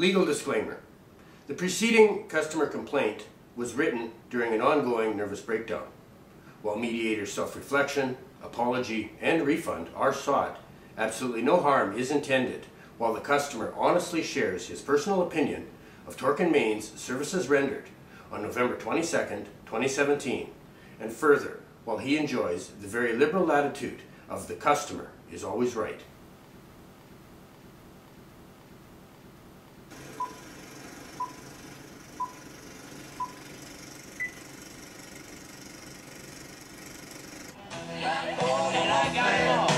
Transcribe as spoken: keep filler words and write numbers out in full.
Legal disclaimer. The preceding customer complaint was written during an ongoing nervous breakdown. While mediator self-reflection, apology, and refund are sought, absolutely no harm is intended while the customer honestly shares his personal opinion of Torkin Manes' services rendered on November twenty-second, twenty seventeen, and further, while he enjoys the very liberal attitude of the customer is always right. Yeah.